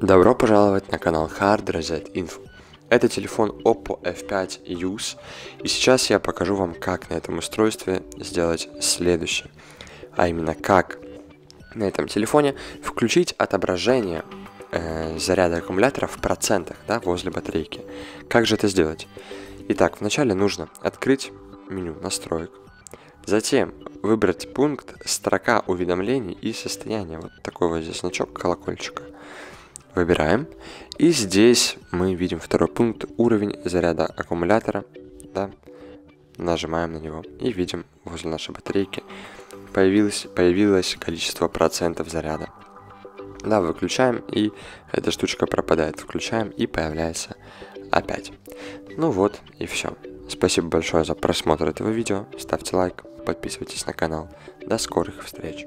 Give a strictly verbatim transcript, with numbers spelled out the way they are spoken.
Добро пожаловать на канал HardReset Info. Это телефон Oppo эф пять Youth, и сейчас я покажу вам, как на этом устройстве сделать следующее, а именно как на этом телефоне включить отображение э, заряда аккумулятора в процентах, да, возле батарейки. Как же это сделать? Итак, вначале нужно открыть меню настроек. Затем выбрать пункт «Строка уведомлений и состояние». Вот такой вот здесь значок колокольчика. Выбираем. И здесь мы видим второй пункт «Уровень заряда аккумулятора». Да? Нажимаем на него и видим, возле нашей батарейки появилось, появилось количество процентов заряда. Да, выключаем, и эта штучка пропадает. Включаем, и появляется опять. Ну вот и все. Спасибо большое за просмотр этого видео. Ставьте лайк. Подписывайтесь на канал. До скорых встреч!